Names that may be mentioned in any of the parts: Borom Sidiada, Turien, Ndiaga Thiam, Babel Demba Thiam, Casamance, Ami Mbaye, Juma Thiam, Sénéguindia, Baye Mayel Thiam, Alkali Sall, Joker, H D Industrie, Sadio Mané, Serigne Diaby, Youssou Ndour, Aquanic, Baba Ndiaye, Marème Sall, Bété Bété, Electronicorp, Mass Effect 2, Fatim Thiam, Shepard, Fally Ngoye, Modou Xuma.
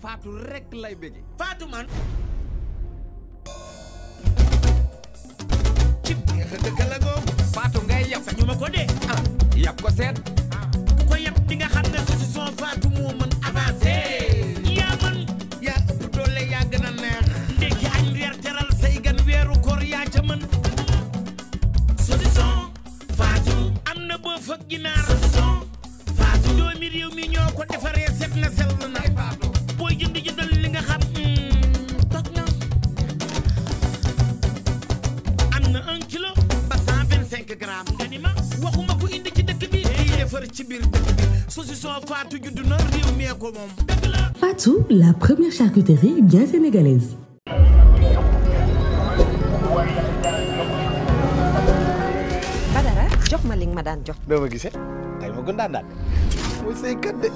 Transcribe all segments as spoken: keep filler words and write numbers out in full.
Fatou rek lay bégé Fatou man ci bëgg dëggal go Fatou ngay yab sañu ma ko dé ah yab ko sét ko yab di nga xam ne ci son Fatou mo mën avancer yaa mën yaa ëpp doole yaa gën a neex ndéki añ reer teral say gan wéeru koor yaa ca mën ci son Fatou am na bo fak ginaar ci son Fatou doomi réew mi ñoo ko défaré sét na sel na Fatou boy jënd jëndal li nga xam toog na am na un kilo ba cent vingt-cinq grammes ganima waxuma ko indi ci dëkk bi defar ci biir dëkk bi saucisson Fatou juddu na réew mi ko moom dëgg la Fatou la première charcuterie bien sénégalaise. Badara jox ma li nga ma daan jox doo ma gisee tey ma gën daan daan mooy say kat de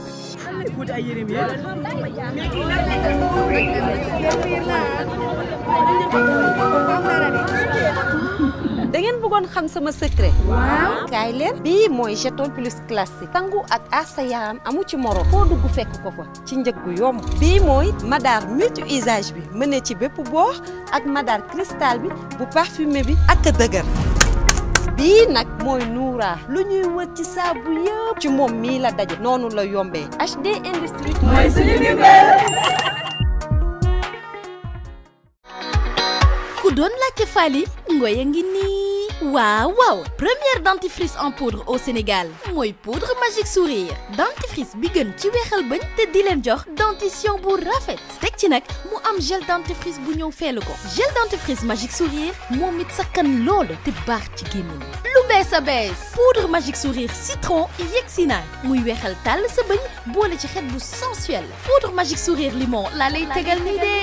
da ngeen bëggoon xam sama secret. Waaw kaay leen. Bii mooy jeton plus classique. Tangu ak asa yaram amu ci moro. Foo dugg fekk ko fa ci njëg gu yomb. Bii mooy madar multi usage bi mën ci bépp boox ak madar cristal bi bu parfumé bi ak dëgër. Bii nag mooy Noura lu ñuy wër ci saabu yëpp ci moom mii la daje noonu la yombee H D Industrie mooy suñu ndimbal ku doon laajte Fally Ngoye ngi nii waaw waaw première dentifrice en poudre au Sénégal mooy poudre magique sourire dentifrice bi gën ci weexal bañ te di leen jox dentition bu rafet teg ci nag mu am gel dentifrice bu ñëw feelu ko gel dentifrice magique sourire moom it sakkan loolu te baax ci gémmiñ lu bees a bees poudre magique sourire citron yegsi na muy weexal tàll sa bañ boole ci xet bu sensuel poudre magique sourire limon laa lay tegal nii de.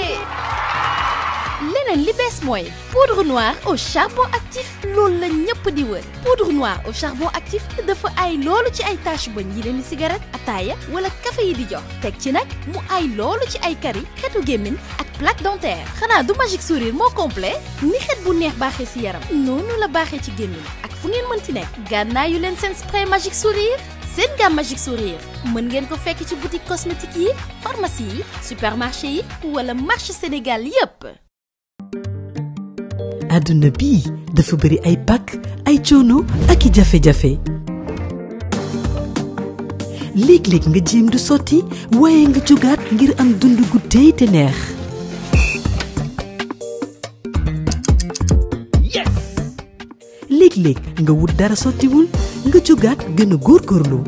Leneen li bees mooy poudre noire au charbon actif loolu la ñëpp di wër poudre noire au charbon actif dafa ay loolu ci ay tache bañ yi leen di cigarette ataaya wala café yi di jox teg ci nag mu ay loolu ci ay kari xetu gémmiñ ak plaque dentaire xanaa du magique sourire moo complet ni xet bu neex baaxee si yaram noonu la baaxee ci gémmiñ ak fu ngeen mën ci nekk gànnaayu yu leen seen spray magique sourire seen gamme magique sourire mën ngeen ko fekk ci boutique cosmétique yi pharmacie yi supermarché yi wala marché Sénégal yépp àdduna bi dafa bëri ay pàkk ay coono ak i jafe-jafe léeg-léeg nga jéem du sotti waaye nga jógaat ngir am dund gu tey te neex. léeg-léeg nga wut dara sottiwul nga jógaat gën a góorgóorlu.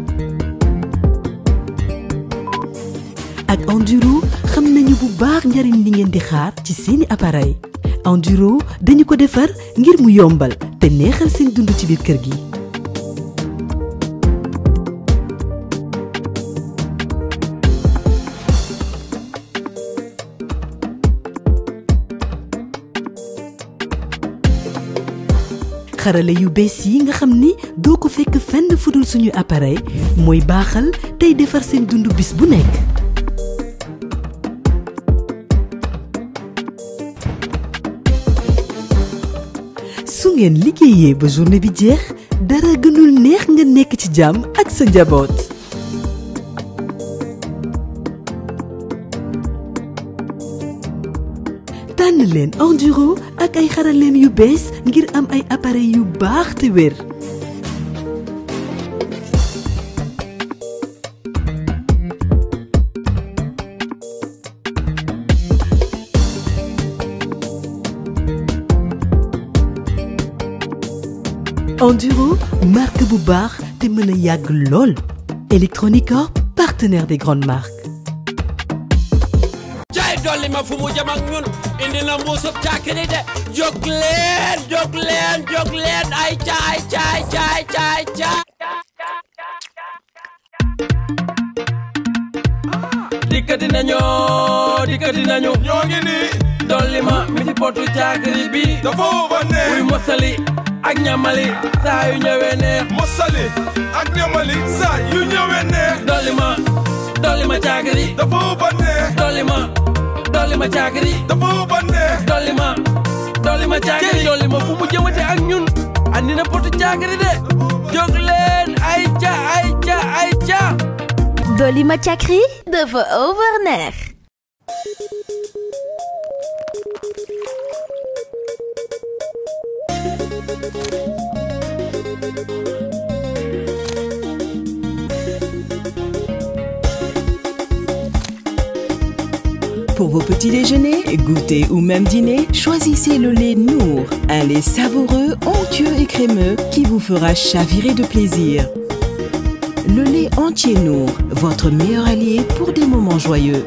ak enduro xam nañu bu baax njariñ li ngeen di xaar ci seeni appareil. Enduro dañu ko defar ngir mu yombal te neexal seen dund ci biir kër gi. xarale yu bees yi nga xam ni doo ko fekk fenn fudul suñu appareil mooy baaxal tey defar seen dund bis bu nekk. su ngeen liggéeyee ba journée bi jeex dara gënul neex nga nekk ci jàmm ak sa njaboot. tànn leen enduro ak ay xaraleem yu bees ngir am ay appareil yu baax te wér. Enduro, marque bu baax te mën a yàgg lool. Electronicorp, partenaire des grandes marques. jaay dolli ma fu mu jëm ak ñun indi na mbuusub caakiri de jóg leen jóg leen jóg leen ay caay caay caay caay caay. dikkati nañoo dikkati nañu ñoo ngi nii. dolli ma mi ci potu caakiri bi dafa wone muy mosali ak ñamali saa yu ñëwee neex mosali ak ñamali saa yu ñëwee neex dolli ma dolli ma caakiri dafa wone dolli ma dolli ma caakiri dafa wone dolli ma dolli ma caakiri dolli ma fu mu jëmate ak ñun andi na potu caakiri de jóg leen ay ca ay ca ay ca dolli ma caakiri dafa overneex Pour vos petits déjeuners, goûters ou même dîners, choisissez le lait Nour, un lait savoureux, onctueux et crémeux qui vous fera chavirer de plaisir. Le lait entier Nour, votre meilleur allié pour des moments joyeux.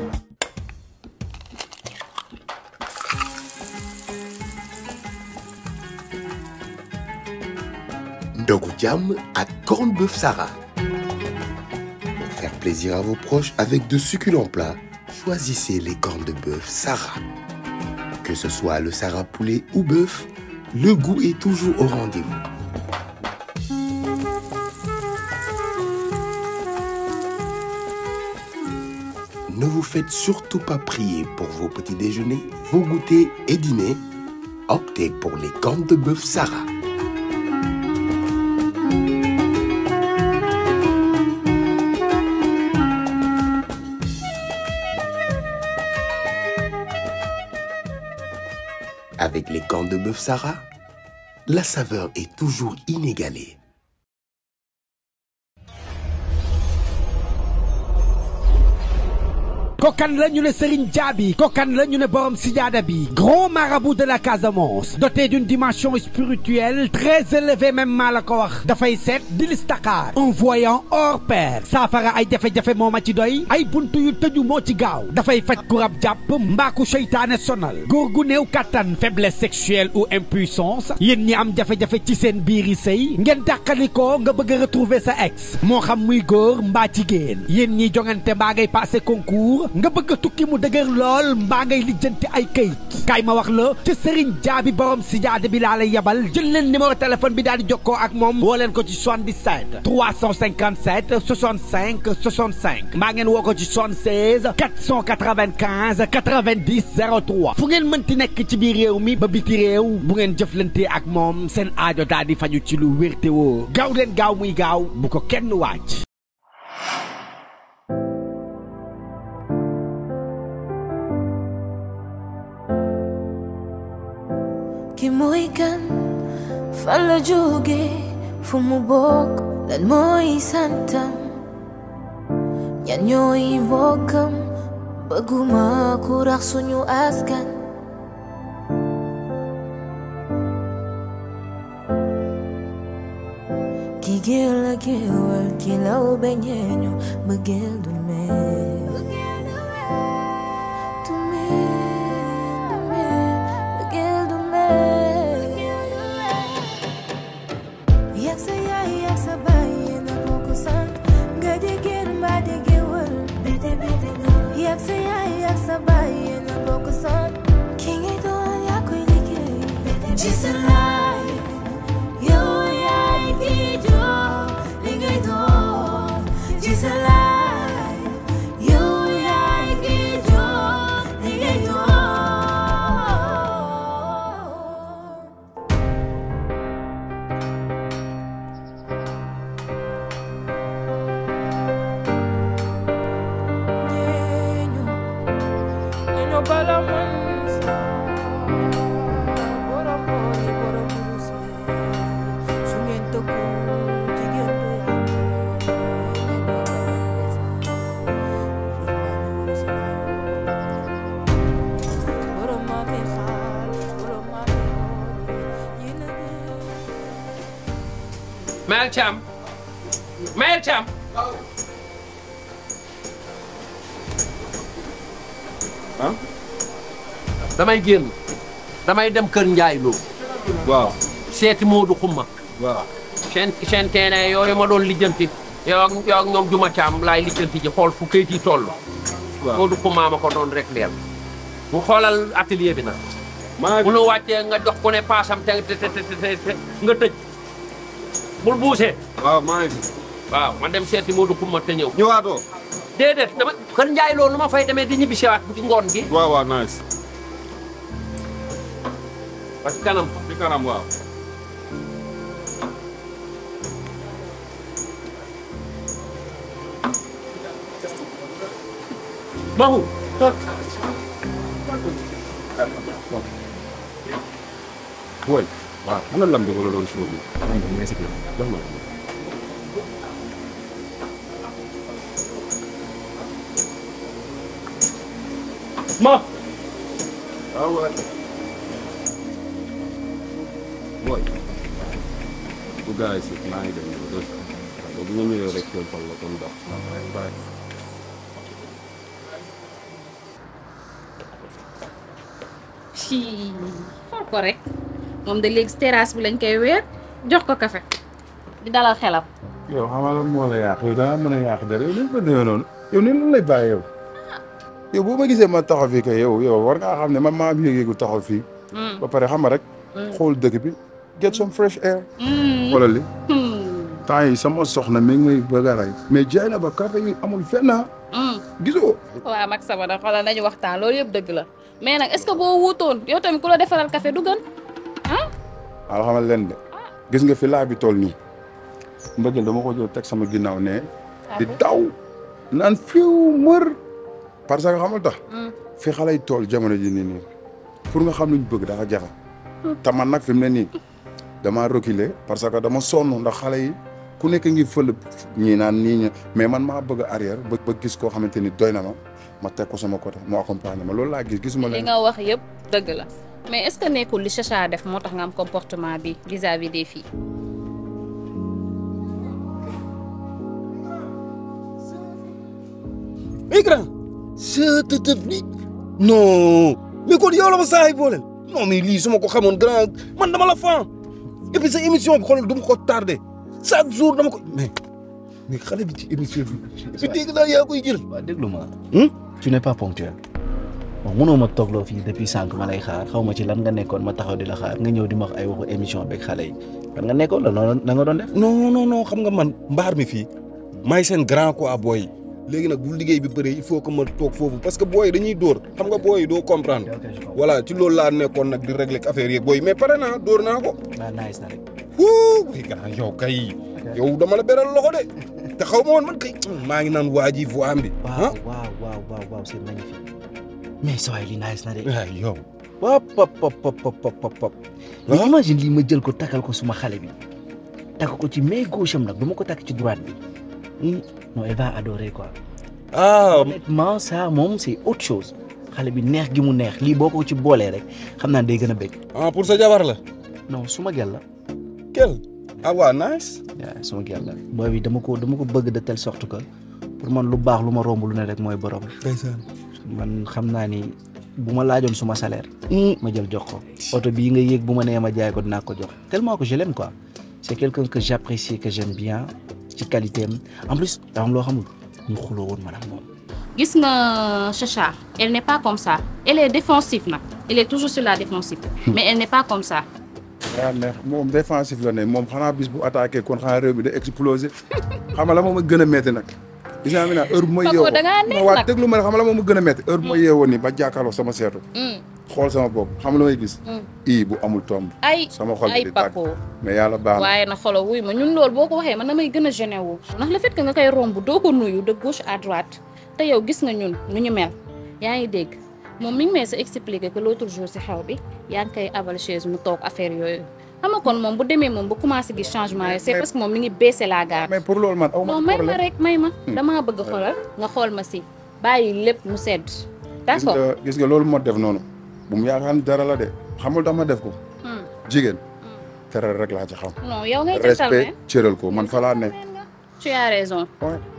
Ndiaga Thiam à corned beef Sarah. Pour faire plaisir à vos proches avec de succulents plats, choisissez les cornes de bœuf Sarah. Que ce soit le Sarah poulet ou bœuf, le goût est toujours au rendez-vous. Ne vous faites surtout pas prier pour vos petits déjeuners, vos goûters et dîners. Optez pour les cornes de bœuf Sarah. Avec les cornes de bœuf Sarah, la saveur est toujours inégalée. Kokan la ñu ne Serigne Diaby, kokan la ñu ne Borom Sidiada bi, grand marabout de la Casamance, doté d'une dimension spirituelle très élevée même maa la ko wax. Dafay seet di listakar, un voyant hors pair. Saafara ay jafe-jafe moo ma ci doy, ay buntu yu tëju moo ci gaaw. Dafay faj ku rab jàpp, mbaa ku seytaane sonal. Góor gu néew kattan, faiblesse sexuelle ou impuissance. Yéen ñi am jafe-jafe ci seen biir yi sëy, ngeen tàqalikoo nga bëgg a retrouver sa ex. Moo xam muy góor mbaa jigéen. Yéen ñi jongante mbaa ngay passé concours. nga bëgg tukki mu dëgër lool mbaa ngay lijjanti ay kayit kaay ma wax la ci Serigne Diaby Borom Sidiada bi laa lay yabal jël leen numéro téléphone bi daal di jokkoo ak moom woo leen ko ci soixante-dix-sept trois cent cinquante-sept soixante-cinq soixante-cinq maa ngeen woo ko ci soixante-seize quatre cent quatre-vingt-quinze quatre-vingt-dix zéro trois fu ngeen mënti nekk ci biir réew mi ba biti réew bu ngeen jëflantee ak moom seen aajo daal di faju ci lu wér te woo gaaw leen gaaw muy gaaw bu ko kenn wàcc. Ki mooy kan fa la jóge fu mu bokk lan mooy santam ñan ñooy bokkam bëgguma ku rax suñu askan ki gël la gëwal ki law beñeñu bëggeel du mel She's alive, yo yai ki jo, lingay do. She's alive, yo yai ki jo, lingay do. Neno, neno balam. Marème Sall, Marème Sall. ah. damay génn damay dem kër Ndiaye Lo. waaw seeti Modou Xuma. waaw seen seen teenee yooyu ma doon lijjanti yow ak yow ak ñoom Juma Thiam laay lijjanti ji xool fu kayit yi toll. waaw Modou Xuma ma ko doon rek leer. mu xoolal atelier bi nag. maa ngi bu ñu wàccee nga jox ku ne paasam te te te te nga tëj. bul buusee. waaw maa ngi fi. waaw man dem seeti Modou Kouma te ñëw. ñëwaatoo. déedéet dama kan Ndiaye loolu ma fay demee di ñibbi si waat bu ci ngoon gi. waaw waaw nice. ba ci kanam. ci kanam waaw. Mahou. Boy. Waaw am na lam bi wala loolu suba bi. maa ngi lay seetlu jox ma. Ma. waaw waaw. Boy. bu gars yi si maa ngi dem ba doon. bu ñu ñëwee rek seen xol la kon dox. ci xool ko rek moom de léegi terrasse bi lañ koy weer jox ko café di dalal xelam. yow xamal moo la yàq yow daa mën a yàq dara yow ni ko déggee noonu yow ni lan lay bàyyi yow. yow boo ma gisee ma taxaw fii kay yow yow war ngaa xam ne man maa am yëg-yëgu taxaw fii. ba pare xam rek. xool dëkk bi get some fresh air. xoolal li temps yi sama soxna mi ngi may bëgg a rey mais jaay na ba café yi amul fenn ah. gisoo. waaw mag sama nag xoolal nañu waxtaan loolu yëpp dëgg la. mais nag est-ce que boo wuutoon yow tamit ku la defaral café du gën ah. waaw xamal leen de gis nga fi laa bi toll nii mbëggeel dama ko jël teg sama ginnaaw ne di daw naan fiw mër parce que xamal tax fi xale yi toll jamono ji nii nii pour nga xam luñ bëgg dafa jafe te man nag fi mu ne nii dama reculer parce que dama sonn ndax xale yi ku nekk ngi fël ñii naan nii ña mais man maa bëgg arrière ba gis koo xamante ni doy na ma ma teg ko sama côté mu accompagné ma loolu laa gis gisuma leen. li nga wax yëpp dëgg la mais est-ce que nekkul li Chacha def moo tax nga am comportement bi vis-à-vis des filles. mais grand. c'est technique. non. mais kon yow la ma saa yi boole. non mais lii su ma ko xamoon grand man dama la fan et puis sa émission bi xoolal du ma ko tardé chaque jour dama ko mais mais xale bi ci émission bi. fi dégg naa yaa koy jël. waaw déglu ma. tu n'es pas ponctuel wax mënoo ma toogloo fii depuis sànq ma lay xaar xaw ma ci lan nga nekkoon ma taxaw di la xaar nga ñëw di ma wax ay waxu émission beeg xale yi lan nga nekkoon la noonu la nga doon def. non non non xam nga man mbaar mi fii maay seen grand quoi booy léegi nag bu liggéey bi bëree il faut que ma toog foofu parce que booy dañuy dóor xam nga booy doo comprendre voilà ci loolu laa nekkoon nag di régler affaire yeeg booy mais pare naa dóor naa ko. waaw nice na rek. wuuu grand yow kay yow dama la beral loxo de. te xaw ma woon man kay maa ngi naan waa ji voix am bi. waaw waaw waaw waaw waaw c'est magnifique mais saa yi li nice na de. waaw yow. waaw pop pop pop pop pop. mais imagine lii ma jël ko takkal ko suma xale bi takk ko ci main gauche am nag du ma ko takk ci droite bi non elle va adorer quoi. ah honnêtement ça moom c'est autre chose xale bi neex gi mu neex lii boo ko ci boolee rek xam naa day gën a bég. ah pour sa jabar la. non suma gel la. gel. ah waaw nice. waaw sama gerte la booy bi dama ko dama ko bëgg de telle sorte que pour man lu baax lu ma romb lu ne rek mooy borom. ndeysaan man xam naa ni bu ma laajoon suma salaire. ma jël jox ko. oto bii nga yéeg bu ma nee ma jaay ko dinaa ko jox tellement que je l'aime quoi c'est quelqu'un que j'apprécie que j'aime bien ci qualité am en plus daa am loo xamul ñu xuloo woon maanaam moom. gis nga Chacha elle n'est pas comme ça elle est défensive nag elle est toujours sur la défensive. mais elle n'est pas comme ça. waaw neex moom défensif la ne moom xanaa bis bu attaqué kon xanaa réew bi day explosé xam nga la moom a gën a métti nag. dinaa mi naa heure bu ma yeewoo non waaw déglu ma ne xam nga la moom a gën a métti heure bu ma yeewoo nii ba jàkkaarloo sama seetu. xool sama bopp xam la may gis. ii bu amul tomb. ay sama xol bi di tàgg mais yàlla baax na waaye na xolo wuy ma ñun loolu boo ko waxee man damay gën a gêné wu. ndax le fait que nga koy romb doo ko nuyu de gauche à droite te yow gis nga ñun nu ñu mel yaa ngi dégg. moom mi ngi may sa expliquer que l'autre jour si xew bi yaa ngi koy abal chaise mu toog affaire yooyu xam nga kon moom bu demee moom bu commencé gis changement yooyu c'est parce que moom mi ngi baissé la garde. mais pour loolu man aw ma non may ma rek may ma. damaa bëgg a xoolal nga xool ma si bàyyi lépp mu sedd. d'accord gis nga gis nga loolu moo def noonu bu mu yaakaar dara la de xamul dama def ko. jigéen teral rek laa ci xam. non yow ngay teral mais respect cëral ko man fa laa ne. tu as raison.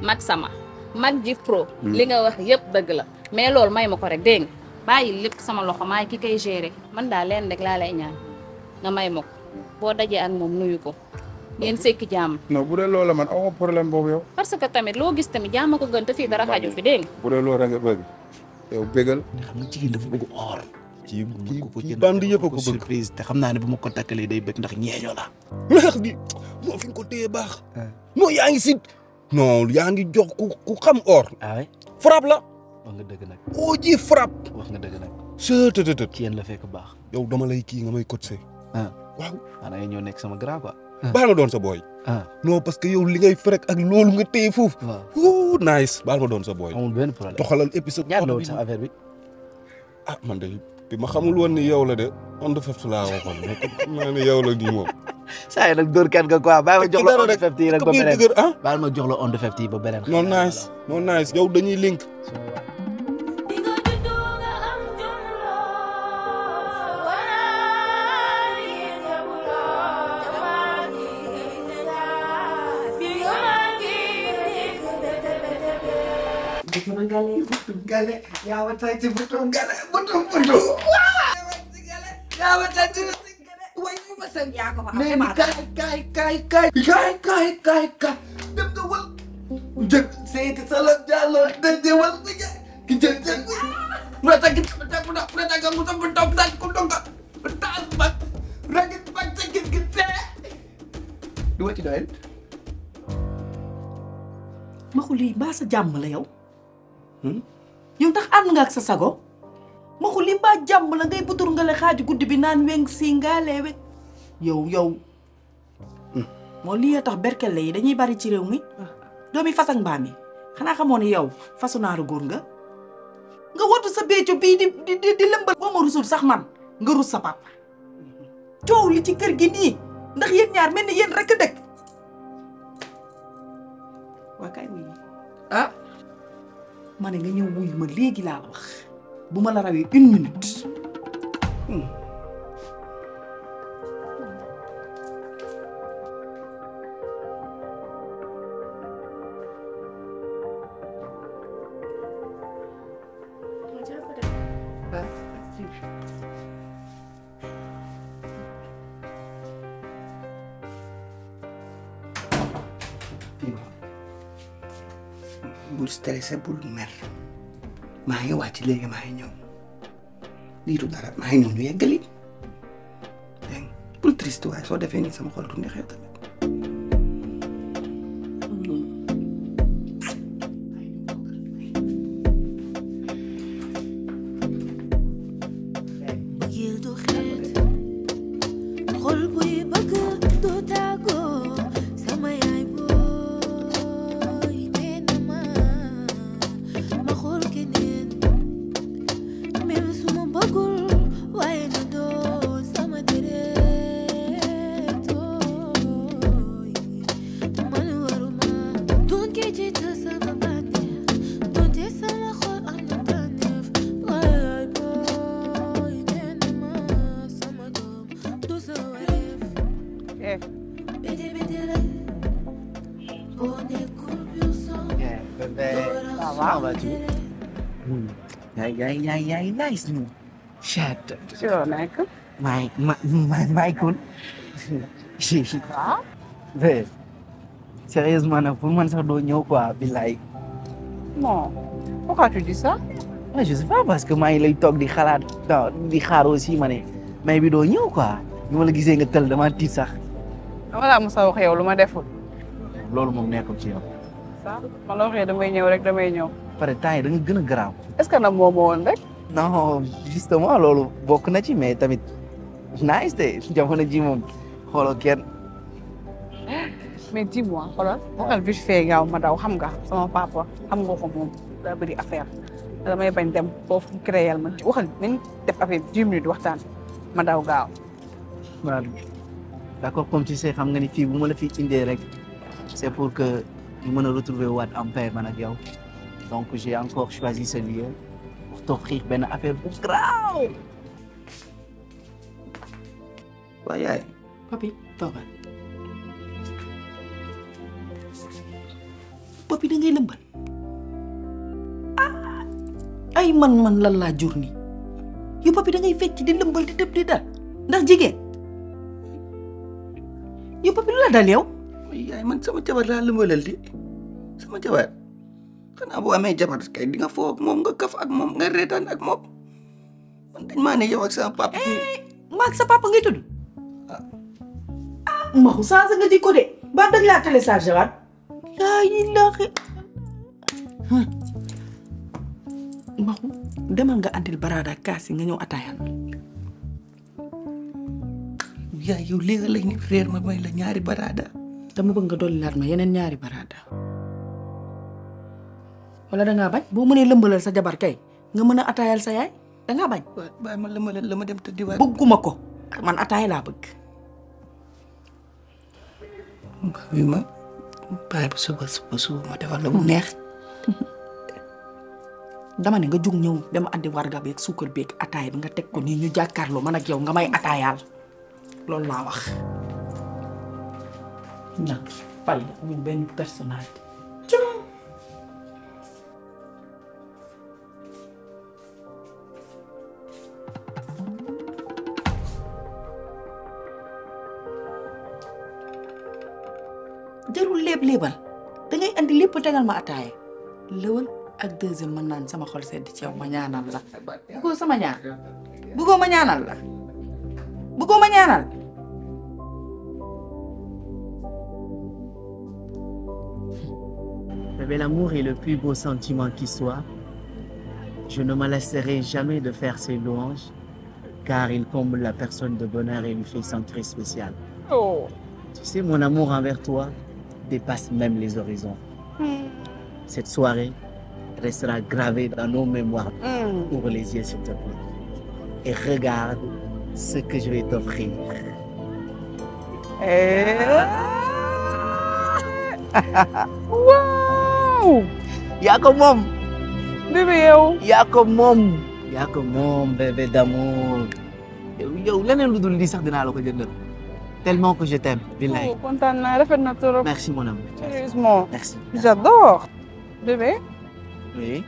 mag sama mag ji pro. li nga wax yëpp dëgg la mais loolu may ma ko rek dégg nga bàyyi lépp sama loxo maay ki koy gérer man daal leen rek laa lay ñaan nga may ma ko boo dajee ak moom nuyu ko ngeen sekk jàmm. non bu dee loola man aw ma problème boobu yow. parce que tamit loo gis tamit jàmm ko gën te fii dara xaju fi dégg nga. bu dee loola nga bëgg yow bégal xam nga jigéen dafa bëgg or ci bandi yëpp ko surprise te xam naa ne bu ma ko takkalee day bëgg ndax ñeeño la wax bi moo fi nga ko téye baax moo yaa ngi sit non yaa ngi jox ku xam or ah oui frappe la wax nga dëgg nag oo ji frappe wax nga dëgg nag se te te ci yeen la fekk baax yow dama lay kii nga may coté ah waaw ana ñoo nekk sama grand quoi baal ma doon sa boy non parce que yow li ngay frek ak loolu nga téye foofu wuu nice baal ma doon sa boy amul benn problème toxalal épisode sa affaire bi ah man de bi ma xamul woon ni yow la de on the fifth laa waxoon ma ne yow la di moom saa yi nag dóor kat nga quoi baal ma jox la on the fifth yi rek ba beneen baal ma jox la on the fifth yi ba beneen non nice non nice yow dañuy link Gale, ya wata ci butum gale, butum butum. Ya wata ci gale, way mu ma san ya ko fa. Ne kay kay kay kay kay kay kay kay. Dem do wal. Jek sey ci sala jalo, dem de wal ko ja. Ki jek jek. Rata ki ta buda, rata ga mu ta buda buda ko donga. Taas bak. Ragit bak ci git git te. Du wati doyel. Ma xuli ba sa jamm la yow. yow tax and nga ak sa sago maxu li ba jàmm la ngay butur ngale xaaju guddi bi naan weng si ngaale wek yow yow moo lii tax berkele yi dañuy bari ci réew mi doomi fas ak mbaam yi xanaa xamoo ne yow fasu naaru góor nga nga watu sa béeco bii di di di lëmbal boo ma rusul sax man nga rus sa papa coow li ci kër gi nii ndax yéen ñaar mel ni yéen rek dëkk waa kay wuy ah ma ne nga ñëw wuyu ma léegi laa la wax bu ma la rawee une minute. bul stressé bul mer maa ngi wàcc léegi maa ngi ñëw lii du dara maa ngi ñëw ñu yeggali dégg bul triste waaye soo defee nii sama xol du neexee tamit Yeah, yeah, nice new. Shut up. Sure, Michael. My, my, my, Michael. She, she. Huh? Babe, seriously, man, if women are doing your work, I'll be like. No. Pourquoi tu dis ça? Moi, je sais pas parce que moi, il est talk di xalat, di xaar aussi, mané. Mais bi do ñew quoi. Ñu ma la gisee nga tel dama tiit sax. Wala Moussa wax yow luma deful. Loolu moom nekkul ci yow. Ça, man la waxee damay ñew rek damay ñew. Par le temps, il est plus grave. Est-ce que tu as un moment? Non, justement, je suis mais tu nice, tu as dit que mais dis-moi, je suis fait un peu de temps. Je suis papa, je suis un peu de affaire. Je suis un peu de créer. Je suis dix minutes de temps. Je suis un peu d'accord, comme tu sais, je suis fille, je suis indirect. C'est pour que je me retrouve en paix. Donc j'ai encore choisi ce lieu pour t'offrir une affaire plus grave. Voyez. Papi, t'en vas. Papi, tu es là. Ah! Aïe, man, man, la la journée. Yo, papi, tu es là, tu es là, tu es là, tu es là. Yo, papi, tu es là, tu es là. Aïe, man, ça me tient à la main. Ça me tient à la main. xanaa boo amee jabar kay di nga foo ak moom nga kaf ak moom nga reetaan ak moom man dañ maa ne yow ak sa papa. maa ak sa papa ngay tudd. ah ah Maxu saa sa nga ji ko de ba dañ laa téléchargé waat. ay ilaahi. Maxu demal nga andil barada kaas yi nga ñëw ataayal. yaa yow léegi lañ ni frère ma may la ñaari barada. dama bëgg nga dolli laat ma yeneen ñaari barada. wala da ngaa bañ boo mënee lëmbalal sa jabar kay nga mën a ataayal sa yaay da ngaa bañ. waaw bàyyi ma lëmbalal la ma dem tëddi waay. bëgguma ko man ataay laa bëgg. oui ma bàyyi ba suba suba suba ma defal la bu neex. dama ne nga jug ñëw dem andi warga beeg suukar beeg ataay bi nga teg ko nii ñu jàkkaarloo man ak yow nga may ataayaal. loolu laa wax. na fay amul benn personnalité. jarul léeb-léebal da ngay andi lépp tegal ma ataaye. lewal ak deuxième mën naan sama xol sedd ci yow ma ñaanal la. bëggoo sama ñaan bëggoo ma ñaanal la bëggoo ma ñaanal. Mais l'amour est le plus beau sentiment qui soit. Je ne me lasserai jamais de faire ces louanges, car il comble la personne de bonheur et lui fait sentir spécial. Oh. Tu sais, mon amour envers toi dépasse même les horizons. Mm. Cette soirée restera gravée dans nos mémoires. Mm. Ouvre les yeux, s'il te plaît. Et regarde ce que je vais t'offrir. Et... wow. Y'a comme mom. Bébé, yo. Y'a comme mom. Y'a comme mom, bébé d'amour. Yo, l'année où tu dis ça, tellement que je t'aime. Oh, contente, merci mon amour. Sérieusement. Merci. J'adore. Bébé. Oui.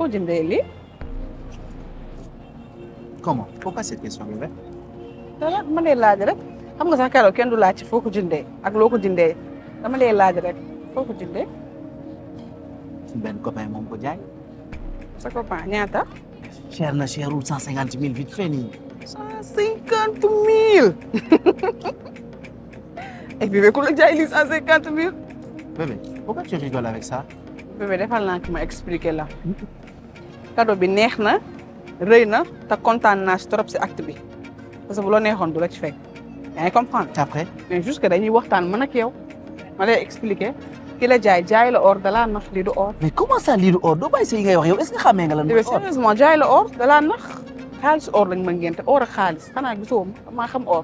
Où tu es? Comment? Pourquoi cette question, bébé? Je suis là. Je suis là. Je suis là. Je suis là. Je suis là. Je suis là. Ben copain mon copain. Sa copain ñaata? Cher na cherul cent cinquante mille vite fait ni. cent cinquante mille. Et puis ko la jaay li cent cinquante mille. Bébé, pourquoi tu rigoles avec ça? Bébé, defal naa ki ma expliquer la. Cadeau bi neex na, rëy na, ta kontaan naa trop ci acte bi. Parce que bu la neexoon du la ci fekk. Yaa ngi comprendre? Après, mais juste que dañuy waxtaan man ak yow. Ma lay expliquer. Il a dit qu'il or de la nax li du or. Mais comment ça li du or? Do bay sey ngay wax yow est-ce que xamé nga lan or? Sérieusement jaay la or de la nax xaalis or lañ ma ngénte or ak xaalis xanaa gisoo ma xam or.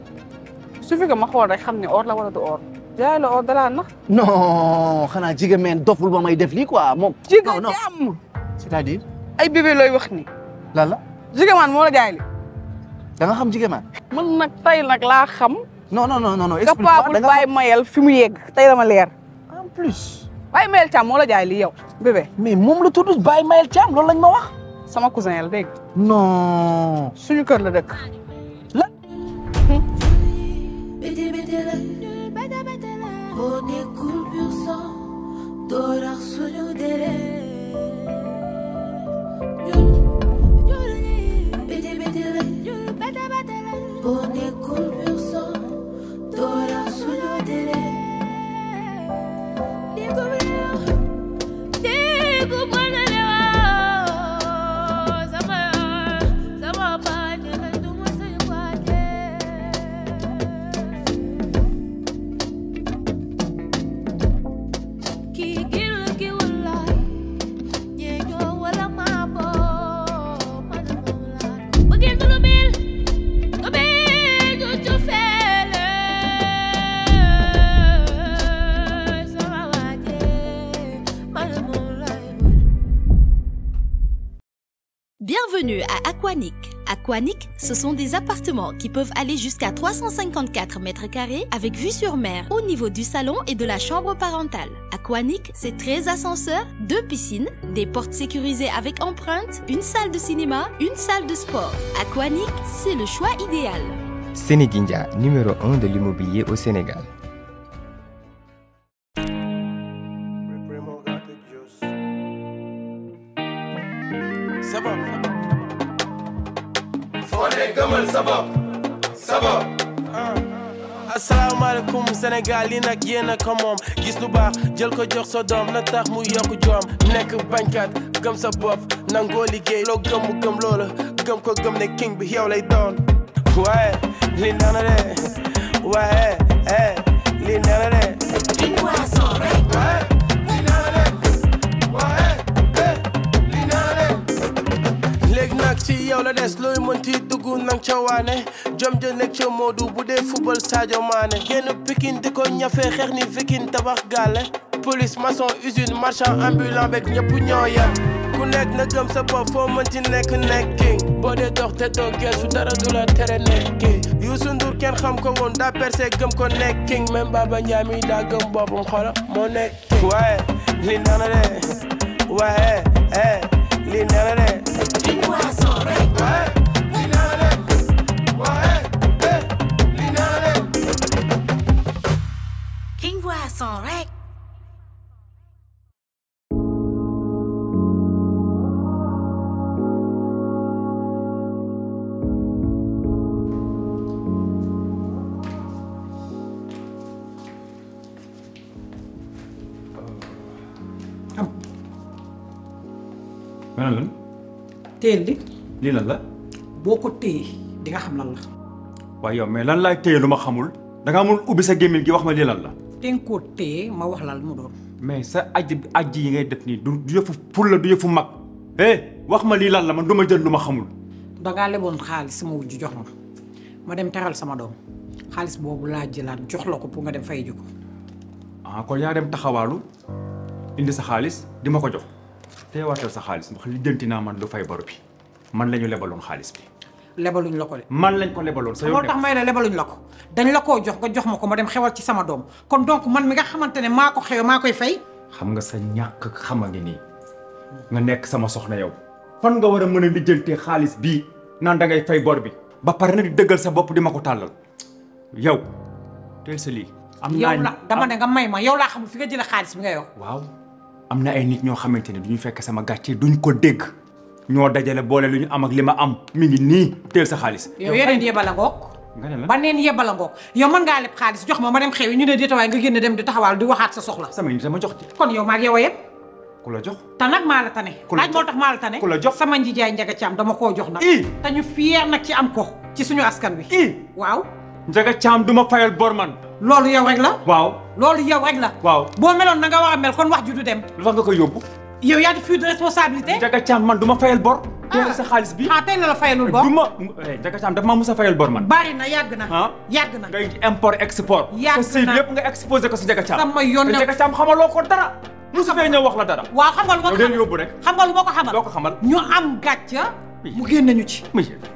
Su fi que ma xool rek xam ne or la wala du or. Jaay la or de la nax. Non, xanaa jigéen men doful ba may def li quoi moom. Jigéen jàmm. C'est-à-dire ay bébé looy wax ni. Lan la? Jigéen man moo la jaay li. Da nga xam jigéen man. Man nag tey nag laa xam. Non non non non explique moi da nga bàyyi mayel fi mu yegg tey la ma leer. Plus. Baye Mayel Thiam moo la jaay lii yow bébé. Mais moom la tudd Baye Mayel Thiam loolu lañ ma wax. Sama cousin yàlla dégg. Non. Suñu kër la dëkk. La. Bété bété la. Bété bété la. Boo nekkul pur sang doo rax suñu deret. Bété bété la. Bété bété la. Boo nekkul pur sang doo rax suñu deret. Bienvenue à Aquanic. Aquanic, ce sont des appartements qui peuvent aller jusqu'à trois cent cinquante-quatre mètres carrés avec vue sur mer au niveau du salon et de la chambre parentale. Aquanic, c'est treize ascenseurs, deux piscines, des portes sécurisées avec empreinte, une salle de cinéma, une salle de sport. Aquanic, c'est le choix idéal. Sénéguindia, numéro un de l'immobilier au Sénégal. Kone gëmal sa bopp sa bopp. Asalaamaaleykum Sénégal yi nag yéen a ko moom gis lu baax jël ko jox sa doom na tax mu yokk joom nekk bañkat gëm sa bopp nangoo liggéey loo gëm mu gëm loola gëm ko gëm ne king bi yow lay doon. Waaye li nana de waaye eh li nana de. Si yow la des looy mënti dugg nang ca waane jom ja nekk ca Modou bu dee football Sadio Mané génn Pikine di ko ñafee xeex ni vikin tabax gàlle police maçon usine marchand ambulant beeg ñëpp ñoo yem ku nekk na gëm sa bopp foo mënti nekk nekking boo dee dox te doo geesu dara du la tere nekki Youssou Ndour kenn xam ko woon daa percé gëm ko nekking même Baba Ndiaye mi daa gëm boppam xolo moo nekk waaye li nana de waaye eh li nana de King Boisson rek. Téel bi lii lan la. boo ko téye di nga xam lan la. waaye yow mais lan laay téye lu ma xamul da nga amul ubbi sa gémmiñ gi wax ma lii lan la. te ko téye ma wax la lu mu doon. mais sa aji aji yi ngay def nii du du yëfu pour la du yëfu mag. eh wax ma lii lan la man du ma jël lu ma xamul. da ngaa leboon xaalis sama wujj jox ma ma dem taxal sama doom xaalis boobu laa jëlaat jox la ko pour nga dem fay ji ko. ah kon yaa dem taxawaalu indi sa xaalis di ma ko jox. teewaatal sa xaalis ndax lijjanti naa man lu fay bor bi man la ñu lebaloon xaalis bi. lebaluñ la ko de. man lañ ko lebaloon sa yow moo tax may la lebaluñ la ko dañ la koo jox nga jox ma ko ma dem xewal ci sama doom kon donc man mi nga xamante ne maa ko xew maa koy fay. xam nga sa ñàkk xama ngi nii nga nekk sama soxna yow fan nga war a mën a lijjantee xaalis bii naan da ngay fay bor bi ba pare na di dëggal sa bopp di ma ko tàllal yow teel sa lii. am naa yow la dama ne nga may ma yow laa xamul fi nga jëlee xaalis bi nga yow waaw. am na ay nit ñoo xamante ne duñu fekk sama gàcce duñ ko dégg ñoo dajale boole lu ñu am ak li ma am mi ngi nii teel sa xaalis. yow yeneen yebala ngoog. nga ne la baneen yebala ngoog yow mën ngaa leb xaalis jox ma ma dem xew yi ñu ne détawaay nga génn dem di taxawaal di waxaat sa soxla. sama nji ma jox ci. kon yow maa ngi yow a yem. ku la jox te nag maa la tane. ku la jox laaj moo tax maa la tane. ku la jox sama njijaay Ndiaga Thiam dama koo jox nag. i te ñu fier nag ci am ko ci suñu askan wi. i waaw. Ndiaga Thiam du ma fayal bor man. loolu yow rek la. waaw loolu yow rek la. waaw boo meloon na nga war a mel kon wax ju du dem. lu tax nga koy yóbbu. yow yaa di fuite de responsabilité. Ndiaga Thiam man du ma fayal bor. teel sa xaalis bi ah tey la la fayalul bor. du ma Ndiaga Thiam daf maa mus a fayal bor man. bari na yàgg na ah yàgg na. ngay import export. yàgg na sa sëy lépp nga exposé ko si Ndiaga Thiam. sama yoon na te Ndiaga Thiam xamaloo ko dara. musu fee ñëw wax la dara. waaw xamal boo ko xamal yóbbu rek. xamal boo ko xamal doo ko xamal. ñu am gàcca mu génn ñu ci.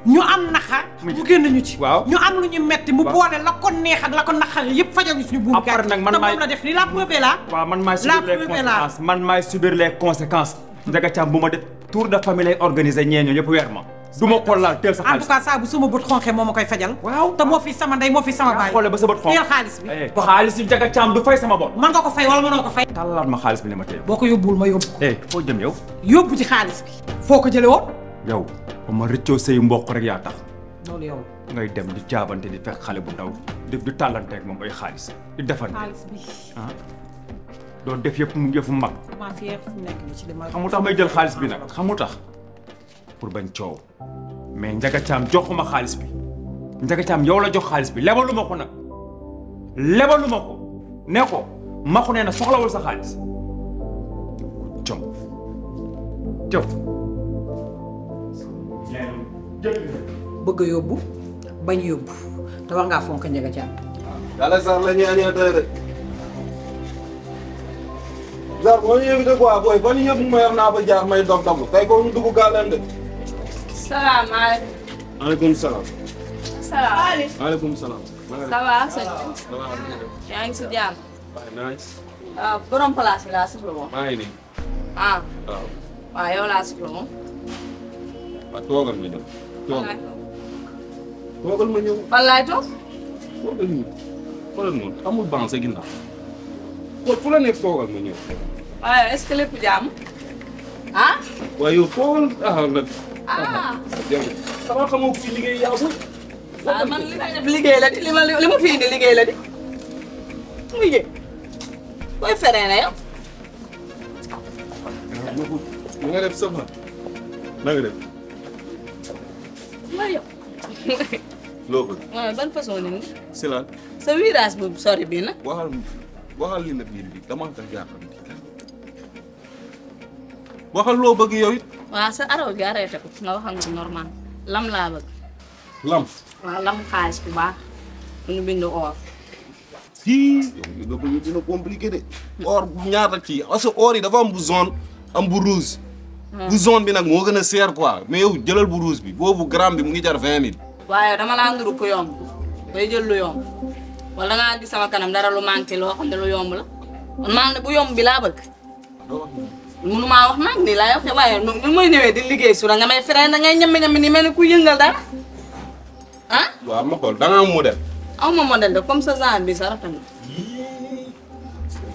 ñu am naxar mu génn ñu ci. waaw ñu am lu ñu metti mu boole la ko neex ak la ko naxar yëpp fajal ñu suñu buum gàcce. nag man maay la def ni la preuve la. waaw man maay subir les conséquences man maay subir les conséquences. Ndiaga Thiam bu ma def tour de famille lay organiser ñeeñoo ñëpp weer ma. du ma ko laal teel sa xaalis en tout cas saa bu sama bët xonqee moo ma koy fajal. waaw te moo fi sama ndey moo fi sama baay. xoole ba sa bët xonq teel xaalis bi. ko xaalis bi Ndiaga Thiam du fay sama bor. mën nga ko fay wala mënoo ko fay. tàllalaat ma xaalis bi ne ma téye. boo ko yóbbuwul ma yóbbu. eh foo jëm yow. yóbbu ci xaalis bi. foo ko jëlee woon. yow ba ma rëccoo say mbokk rek yaa tax. loolu yow ngay dem di jaabante di fekk xale bu ndaw di di tàllante ak moom ay xaalis. di defante xaalis bi ah. doo def yëpp mu yëfu mag. maa fi yëf nekk ci li ma. xamu tax may jël xaalis bi nag xamu tax pour bañ coow mais Ndiaga Thiam joxuma xaalis bi Ndiaga Thiam yow la jox xaalis bi lebaluma ko nag lebaluma ko ne ko ma ko nee na soxlawul sa xaalis jom jëf bëgg a yóbbu bañ yóbbu te war ngaa fonk Ndiaga Thiam yàlla sax la ñaanee tey rek jaar boo ñu yëgite quoi booy ba ñu yëg mu ma yor naa ba jaar may dog dog tey ko ñu dugg gàllankoor de. salaamaaleykum. maaleykum salaam. salaamaaleykum. maaleykum salaam. ça va sëñ bi. yaa ngi si jàmm. waaw borom place bi laa soxla moom. maa ngi nii. ah. waaw waaw yow laa soxla moom. waaw toogal ma ñëw. toogal toogal ma ñëw. fan laay toog. toogal ñu xoolal moom amul banque sa ginnaaw. kon fu la nekk toogal ma ñëw. waaye est-ce que lépp jàmm ah. waaye yow foofu ah la. Ah. Ça va comment vous liguez à vous? Ah, man, liguez là, les mal, les mots finis liguez là. Oui. Quoi faire là? Vous allez faire quoi? N'allez. Mario. Logo. Ah, bonne façon là. C'est là. Ça virage bob, sorry bien. Waxal, waxal li na biir bi, dama ko jaxam. Waxal lo bëgg yow it. Wa sa araw gi arrêté ko nga waxal normal. Lam la bëgg. Lam. Wa lam xaalis bu baax. Ñu bind or. Si do bëgg dina compliqué dé. Or ñaar rek ci parce que or yi dafa am bu zone, am bu rouge. Bu zone bi nak mo gëna cher quoi. Mais yow jëlal bu rouge bi, bobu gramme bi mu ngi jar vingt mille. Waaye dama la nduru ko yomb. Day jël lu yomb. Wala nga gis sama kanam dara lu manqué lo xamné lu yomb la. On man bu yomb bi la bëgg. Mënuma wax nak ni la waxe waye ñu moy ñëwé di liggéey su la nga may frère da ngay ñëmmi ñëmmi ni melni ku yëngal dara. Han? Wa ma xol da nga am modèle. Aw ma modèle de comme ça genre bi sa rafam.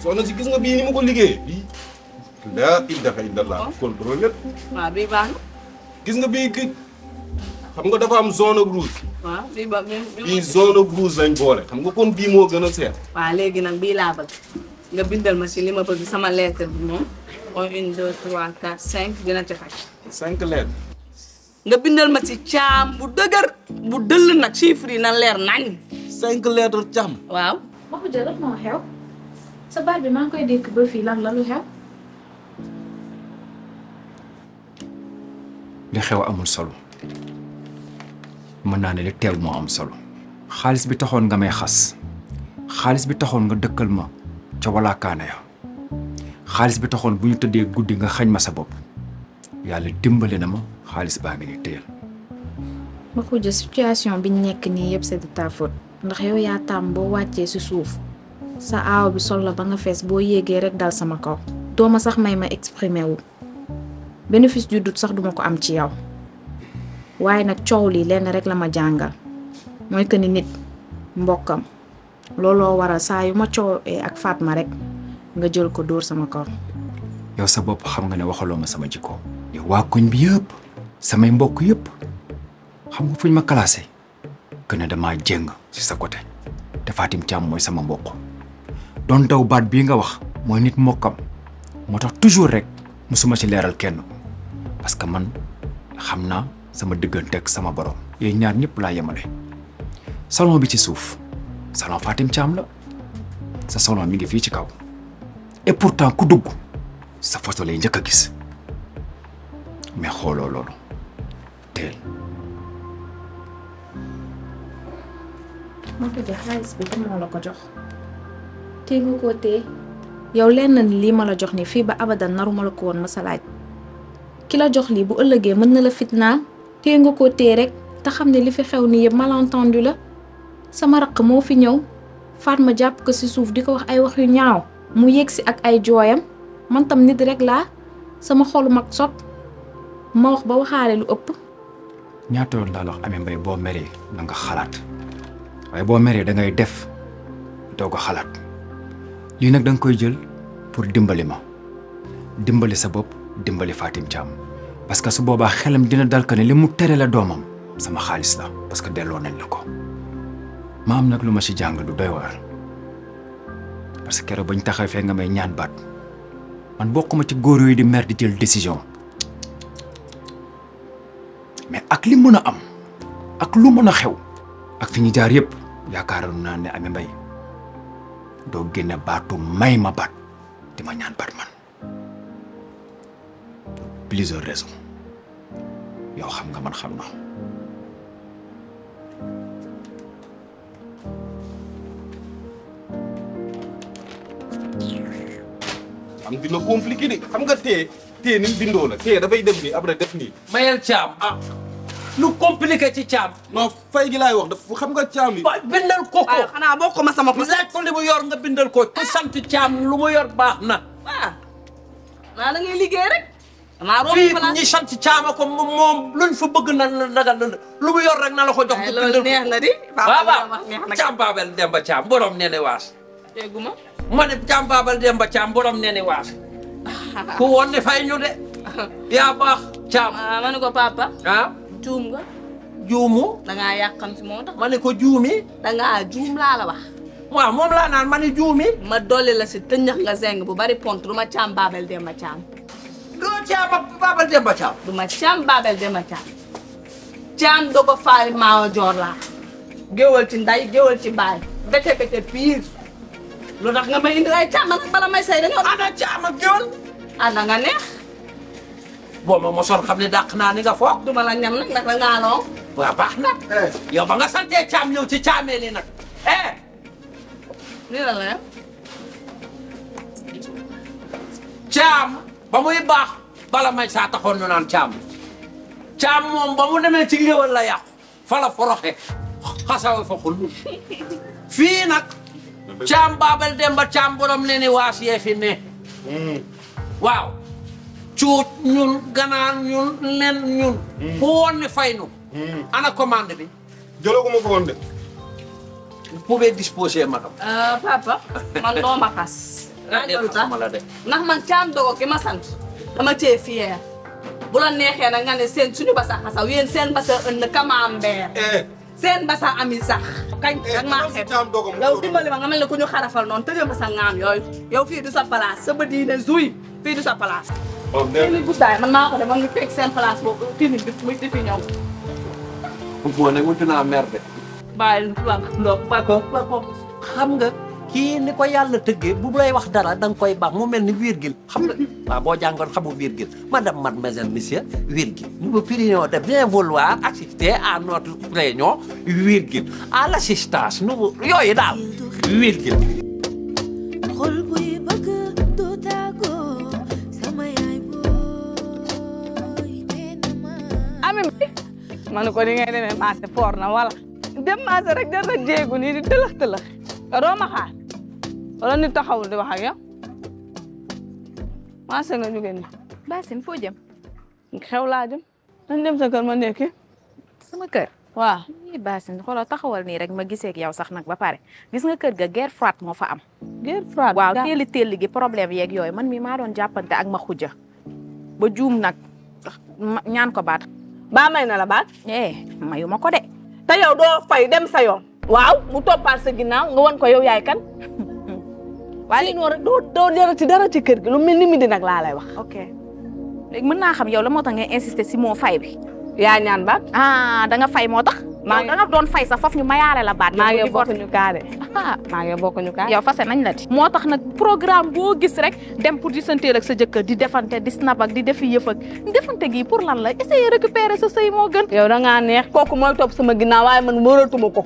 Soxna ci gis nga bi ni ma ko liggéey bi. La ilaha illallah contrôle. Wa bi baax na. Gis nga bi ki xam nga dafa am zone rouge. Wa bi ba bi zone rouge lañ boole. Xam nga kon bi mo gëna seet. Wa légui nak bi la bëgg. Nga bindal ma ci li ma bëgg sama lettre bi mom. un, deux, trois, quatre, cinq, dina ci xaj. cinq lettres. Nga bindal ma ci Thiam bu dëgër bu dëll nak chiffre yi na leer nañ. cinq lettres Thiam. Waaw. Waxu jël rek moo xew. Sa baat bi maa ngi koy dékk ba fii lan la lu xew. Li xew amul solo. Mën naa ne li teew moo am solo. Xaalis bi taxoon nga may xas. Xaalis bi taxoon nga dëkkal ma ca walaakaane ya. Xaalis bi taxoon bu ñu tëddee guddi nga xañ ma sa bopp yàlla dimbali na ma xaalis baa ngi ni téyel. Ma ko jël situation bi ñu nekk nii yëpp c'est de ta faute ndax yow yaa tàmm boo wàccee si suuf sa aaw bi sol la ba nga fees boo yéegee rek dal sama kaw. Doo ma sax may ma exprimer wu bénéfice du doute sax duma ko am ci yow waaye nag coow lii lenn rek la ma jàngal mooy que ni nit mbokkam looloo waral saa yu ma coowee ak Fatma rek. Nga jël ko dóor sama kaw. Yow sa bopp xam nga ne waxaloo ma sama jikko. Yow waa koñ bi yëpp samay mbokk yëpp xam nga fuñ ma classé que ne damaa jéng ci sa côté te Fatim Thiam mooy sama mbokk doon daw baat bii nga wax mooy nit mbokkam moo tax toujours rek musuma ci leeral kenn parce que man xam naa sama diggante ak sama borom. Yéen ñaar ñëpp laa yemale salon bi ci suuf salon Fatim Thiam la sa salon mi ngi fii ci kaw. Et pourtant, ku dugg sa photo lay njëkk a gis mais xooloo loolu teel. Moo tax xaalis bi dama la ko jox te nga ko tee yow lenn ni lii ma la jox ni fii ba abadan naruma la ko woon ma sa laaj ki la jox lii bu ëllëgee mën na la fitnaan te nga ko tee rek te xam ne li fi xew ni yëpp malentendu la sama raq moo fi ñëw Fatma jàpp ko si suuf di ko wax ay wax yu ñaaw. Mu yegsi ak ay jooyam man tam nit rek laa sama xolu mag sot ma wax ba waxaale lu ëpp. Ñaata yoon laa la wax amee mbay boo meree da nga xalaat waaye boo meree da ngay def doo ko xalaat lii nag da nga koy jël pour dimbali ma dimbali sa bopp dimbali Fatim Thiam parce que su boobaa xelam dina dal ko ne li mu tere la doomam sama xaalis la parce que delloo nañ la ko ma am nag lu ma ci jàng du doy waar. Parce que keroog bañ taxaw fee nga may ñaan baat man bokkuma ci góor yooyu di mer di jël décision mais ak li mën a am ak lu mën a xew ak fi ñu jaar yëpp yaakaaroon naa ne Ami Mbaye doo génne baatu may ma baat di ma ñaan baat man pour plusieurs raisons yow xam nga man xam na. Am dina compliqué de xam nga té té ni bindoo la té dafay dem ni après def ni mayel Thiam ah lu compliqué ci Thiam non fay gi laay wax dafa xam nga Thiam yi bindal ko ko xanaa boo ko ma sama ko laaj ko li mu yor nga bindal ko ku sant Thiam lu mu yor baax na waaw naa la ngay liggéey rek dama romb fii ñi sant Thiam ko moom luñ fa bëgg na nagal lu mu yor rek na la ko jox bindal ko neex na di baba Thiam Babel Demba Thiam borom nee na waas déguma ma ne Thiam Babal Demba Thiam borom nee na waas ku woon ne fay ñu de yaa baax. Thiam. Ma ne ko papa. ah. juum nga. juumu. da ngaa yàqam si moo tax. ma ne ko juumi. da ngaa juum laa la wax. waaw moom laa naan ma ne juumi. ma dolli la si tëñax nga zeng bu bari pont du ma Thiam Babel Demba Thiam. doo Thiam Babel Demba Thiam. du ma Thiam Babel Demba Thiam. Thiam dogo faali maawa joor laa. géwal ci nday géwal ci baay. bete bete pire. lu tax nga may indi ay Thiam ak bala may say dañoo. ana Thiam ak géwal. ana nga neex. bon ma mosor xam ne dàq naa ni nga foog. duma la ñam nag ndax da ngaa loo. waaw baax na. yow ba nga santee Thiam ñëw ci Thiamee li nag. eh. nii la la yow. Thiam ba muy baax bala may saa taxoon ñu naan Thiam. Thiam moom ba mu demee ci géwal la yàqu. fa la foroxe xasawe fa xul. fii nag. Thiam Babel Demba Thiam borom ne ni waas yee fi ne. waaw. cuut ñun ganaar ñun nen ñun. ku woon ne fay nu. ana commande bi. jëloo ko ma ko woon de. vous pouvez disposer madame. papa man doo ma xas. maa ngi ndax man Thiam dogo ki ma sant. dama cee fier. bu la neexee nag nga ne seen suñu basa xasaw yéen seen basa ënn camembert. seen basa ami sax. kañ ak maa xeet yow dimbali ma nga mel ne ku ñu xarafal noonu tëjee basa ngaam yooyu. yow fii du sa place sa bët yi ne zuy fii du sa place. waaw dëgg la guddaay man maa ko demoon ñu fekk seen place boobu kii bi muy defi ñoom. boo ne wuti naa mer de. bàyyi loo ko ko xam nga kii ni ko yàlla tëggee bu lay wax dara da nga koy baax mu mel ni virgule xam nga waaw boo jàngoon xamu virgule madame mademoiselle monsieur virgule nous vous prions de bien vouloir assister à notre réunion virgule à l'assistance nous vous yooyu daal virgule. man ko ni ngay demee marché fort na wala dem marché rek da nga jéegu nii di tëlëx tëlëx doo ma xaar wala ni taxawul di wax ak yow marché nga jóge nii Basine foo jëm xew laa jëm dañ dem sa kër ma nekki sama kër waaw ni Basine xoolal taxawal nii rek ma gisee ak yow sax nag ba pare gis nga kër ga guerre froide moo fa am guerre froide waaw teeli teeli gi problème yeeg yooyu man mi maa doon jàppante ak ma xuja ba juum nag ñaan ko baat baa may na la baat. eh mayuma ko de. te yow doo fay dem sa yoon. waaw mu toppaat sa ginnaaw nga wan ko yow yaay kan. waaye sinon rek doo doo ci dara ci kër gi lu mel ni midi nag laa lay wax. ok léegi mën naa xam yow la moo tax nga insister si moo fay bi. yaa ñaan baat. ah da nga fay moo tax. maa ngi da nga doon fay sa foofu ñu mayaale la baat. maa ngi bokkuñu kaare. maa ngi bokkuñu kaare. yow fase nañ la di. moo tax nag programme boo gis rek dem pour di santeel ak sa jëkkër di defante di snap ak di def yëf ak defante gi pour lan la essayer récupérer sa sëy moo gën. yow da ngaa neex kooku mooy topp sama ginnaaw waaye man mënatuma ko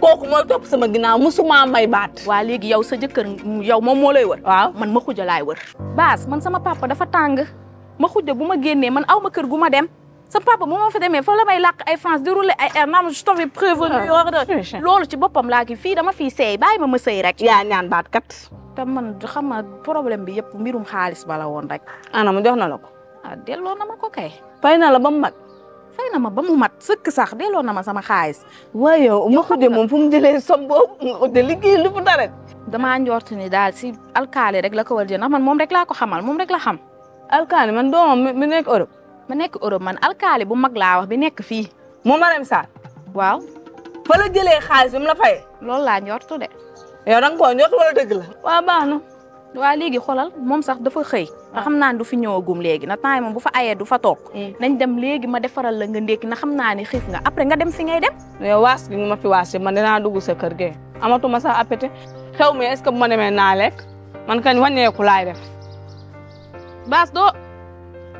kooku mooy topp sama ginnaaw musuma may baat. waa léegi yow sa jëkkër yow moom moo lay wër. waaw man ma xuja laay wër. baas man sama papa dafa tàng ma xuja bu ma génnee man aw ma kër gu ma dem. sa papa bu ma fa demee fa la may làkk ay France di rouler ay air naam je t'avais prévenu loolu ci boppam laa ki fii dama fii seey bàyyi ma ma sëy rek. yaa ñaan baat kat. te man xam nga problème bi yëpp mbirum xaalis bala woon rek. ana mu jox na la ko. ah delloo na ma ko kay. fay na la ba mu mat. fay na ma ba mu mat sëkk sax delloo na ma sama xaalis. waaye yow ma xude moom fu mu jëlee som boobu de liggéey lu mu dara. damaa njort ni daal si alkaali rek la ko war a jël ndax man moom rek laa ko xamal moom rek la xam. alkaali man doomam mi nekk Europe. ma nekk Europe man alkaali bu mag laa wax bi nekk fii. moom Marème Sall. waaw. fa la jëlee xaalis bi mu la fayee. loolu laa njortu de. yow da nga koo njort wala dëgg la. waaw baax na. waa léegi xoolal moom sax dafa xëy. nga xam naa ne du fi ñëwagum léegi na temps yi moom bu fa ayee du fa toog. nañ dem léegi ma defaral la nga ndékki na xam naa ne xiif nga après nga dem fi ngay dem. yow waas gi nga ma fi waasee man dinaa dugg sa kër gee. amatuma sax appétit. xew mi est ce que bu ma demee naa lekk man kañ wàññeeku laay def baas doo.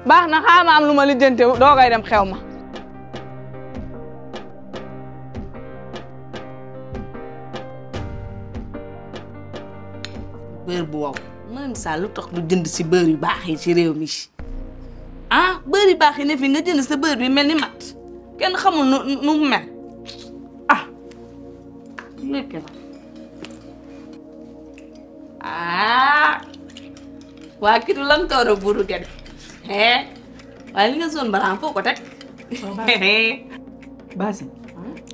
baax na xaama am lu ma lijjante doogay dem xew ma. beurre bu wow. Marème Sall lu tax du jënd si beurre yu baax yi ci réew mi ah beurre yu baax yi ne fi nga jënd sa beurre bi mel ni mat kenn xamul nu nu mu mel ah lekk na ah waa kii du lan tooro buuru gede. eh waaye li nga zone balaa foo ko teg. Basine.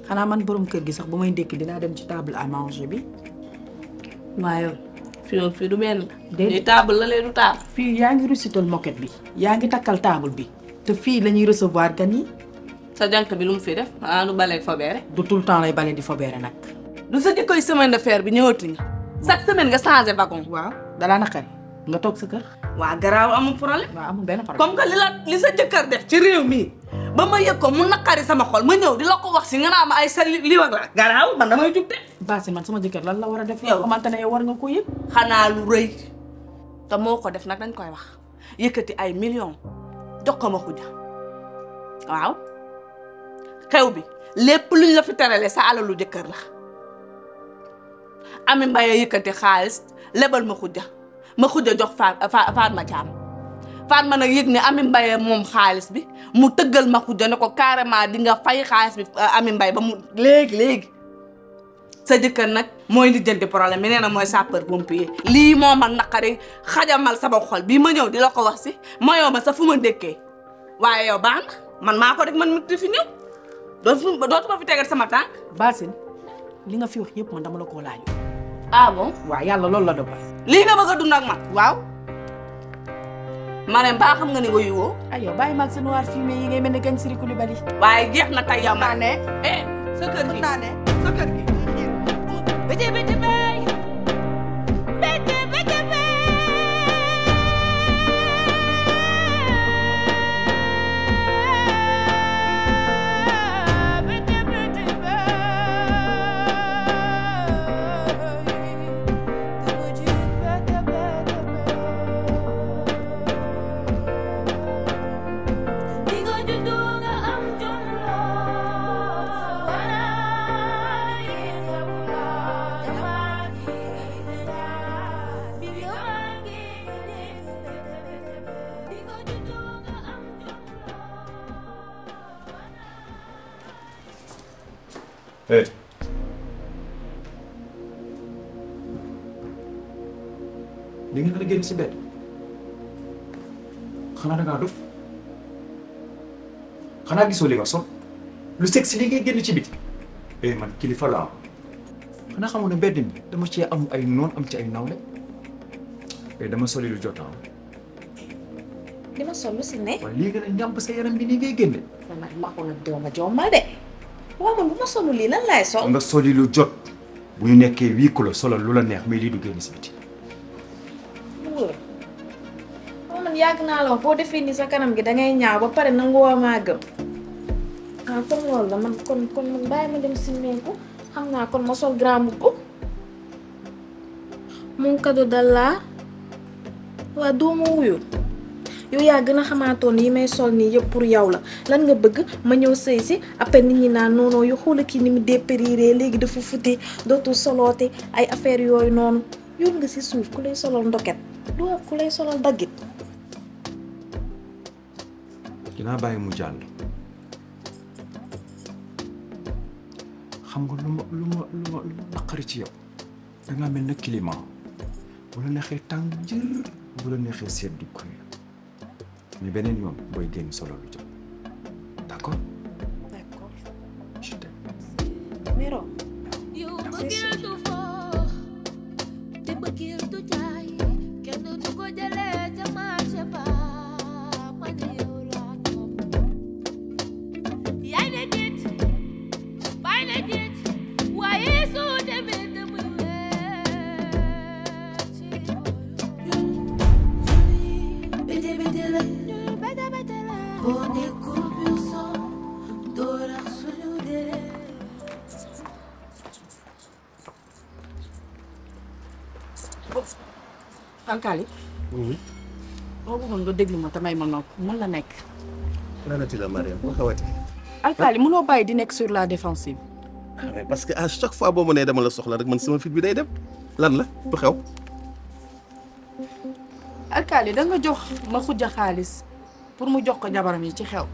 xanaa man borom kër gi sax bu may ndékki dinaa dem ci table à manger bi. waaye fii fii du benn. déedéet table la lee du table. fii yaa ngi rusital moquette bi yaa ngi takkal table bi te fille la ñuy recevoir gan yi. sa jànk bi lu mu fi def ah lu bale fobeere. du tout le temps lay bale di fobeere nag. lu sa jikkoy semaine de fer bi ñëwatuñu chaque semaine nga changé wagon. waaw dala naqari nga toog sa kër. waaw garaaw amul problème. waaw amul benn problème comme que li la li sa jëkkër def ci réew mi. ba ma yëg ko mu naqari sama xol ma ñëw di la ko wax si nga naa ma ay sa li li wag la garaaw man damay jug de. Baasi man sama jëkkër lan la war a def yow xamante ne yow war nga ko yëg. xanaa lu rëy te moo ko def nag dañ koy wax yëkkati ay millions jox ko ma xuja waaw xew bi lépp luñ la fi terale sa alalu jëkkër la ami mbaye yëkkati xaalis lebal ma xuja ma xuja jox faat faat ma caam faat ma nag yëg ne ami mbaye moom xaalis bi mu tëggal ma xuja ne ko carrément di nga fay xaalis bi ami mbaye ba mu léegi léegi sa jëkkër nag mooy li jënd problème bi nee na mooy sapeur pompier lii moo ma naqari xajamal sama xol bii ma ñëw di la ko wax si mayoo ma sa fu ma dëkkee waaye yow baax na man maa ko rek man mi fi ñëw dootuma dootuma fi tegal sama tànk. Basine li nga fi wax yëpp man dama la koo laaju. ah bon waaw yàlla loolu la dogal. lii nga bëgg a dund ak man waaw. Marème ba xam nga ni wuyu woo. ay yow bàyyi ma ak sa noir fumier yi ngay mel ne gañ siri ku li bari. waaye jeex na tey yow ma ne. eh sa kër gi naa ne sa kër gi. Bete bete bay, bete bete bay, bete bete bay. Hey. Li nga dara génn si bedd xanaa da ngaa dof xanaa gisoo li nga sol lu sexy li ngay génn ci biti eh man kilifa laa xanaa xamoon ne bedd mi dama ci am ay noon am ci ay nawle eh dama soli lu jot am li ma sol lu si ne wala lii nga ne ñàmp sa yaram bi ni ngay génne man ma ko na dooma jommal de waaw man bu ma solu lii lan laay sol. nga soli lu jot bu ñu nekkee huit kilos solo lu la neex mais lii du génn si biti. waaw man yàgg naa la wax boo defee nii sa kanam gi da ngay ñaaw ba pare nanguwoo maa gëm. ah comme loolu la man kon kon man bàyyi ma dem si meeku xam naa kon ma sol grand boubou. mu kaddu dalla waa doo ma wuyu. yow yaa gën a xamaatoon yi may sol nii yëpp pour yow la lan nga bëgg ma ñëw sëy si après nit ñi naan noonu yu xool kii ni mu dépériré léegi dafa futi dootul soloote ay affaire yooyu noonu yóbbu nga si suuf ku lay solol ndoket du am ku lay solol daggit. dinaa bàyyi mu jàll xam nga lu ma lu ma lu ma lu ma naqari ci yow da ngaa mel ne climat bu la neexee tàng jër bu la neexee seet di ko. mais beneen yoon booy génn solo lu jot d'accord. d'accord. je t'aime. Mero. Alkali. oui. boo bëggoon nga déglu ma te may ma nopp mun la nekk. lanati la Marème boo xawati. Alkali munoo bàyyi di nekk sur la défensive. ah parce que à chaque fois boo ma nee dama la soxla rek man sama fit bi day dem lan la du xew. Alkali da nga jox ma xujja xaalis pour mu jox ko jabaram yi ci xew.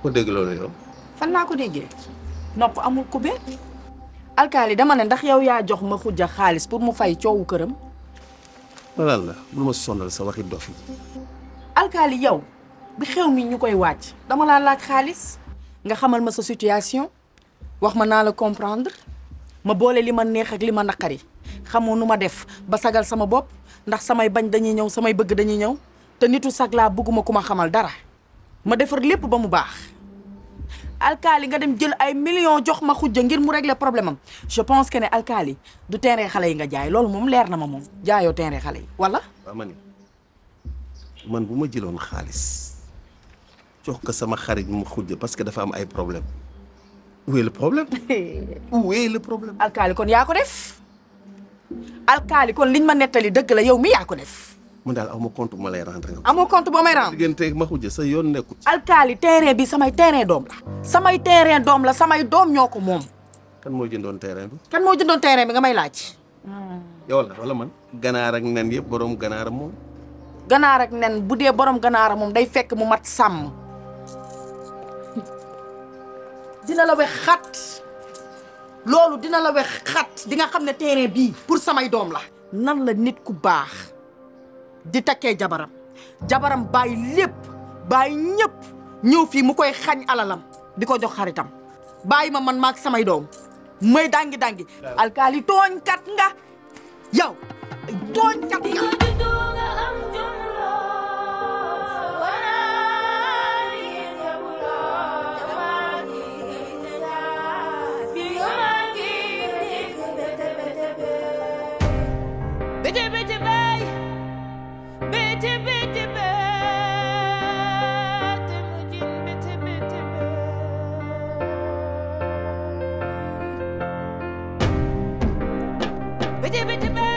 ko dégg loolu yow. fan laa ko déggee nopp amul ku beeg. Alkali dama ne ndax yow yaa jox ma xujja xaalis pour mu fay coowu këram. lan la bul ma sonal sa waxi dof yi. Alkali yow bi xew mi ñu koy wàcc dama laa laaj xaalis nga xamal ma sa situation wax ma naa la comprendre ma boole li ma neex ak li ma naqari xamoo nu ma def ba sagal sama bopp ndax samay bañ dañuy ñëw samay bëgg dañuy ñëw te nitu sag laa bëgguma ku ma xamal dara. ma defar lépp ba mu baax alkali nga dem jël ay millions jox ma xujja ngir mu régler problème am je pense que ne alkali du terrain xale yi nga jaay loolu moom leer na ma moom jaayoo terrain xale yi wala. waaw man man bu ma jëloon xaalis jox ko sama xarit mu xujja parce que dafa am ay problème où est le problème où est le problème. alkali kon yaa ko def alkali kon liñ ma nettali dëgg la yow mi yaa ko def. man daal amoo compte bu ma lay rendre nga. amoo compte boo may rendre diggante ma xujja sa yoon nekkul. alkali terrain bi samay terrain doom la. samay terrain doom la samay doom ñoo ko moom. kan moo jëndoon terrain bi. kan moo jëndoon terrain bi nga may laaj. yow la wala man. ganaar ak nen yëpp borom ganaar moom. ganaar ak nen bu dee borom ganaar moom day fekk mu mat sàmm. dina la wex xat loolu dina la wex xat di nga xam ne terrain bii pour samay doom la. nan la nit ku baax. di takkee jabaram jabaram bàyyi lépp bàyyi ñëpp ñëw fii mu koy xañ alalam di ko jox xaritam bàyyi ma man maak samay doom may dangi dangi alkali tooñkat nga yow tooñkat nga Bidi bidi bidi.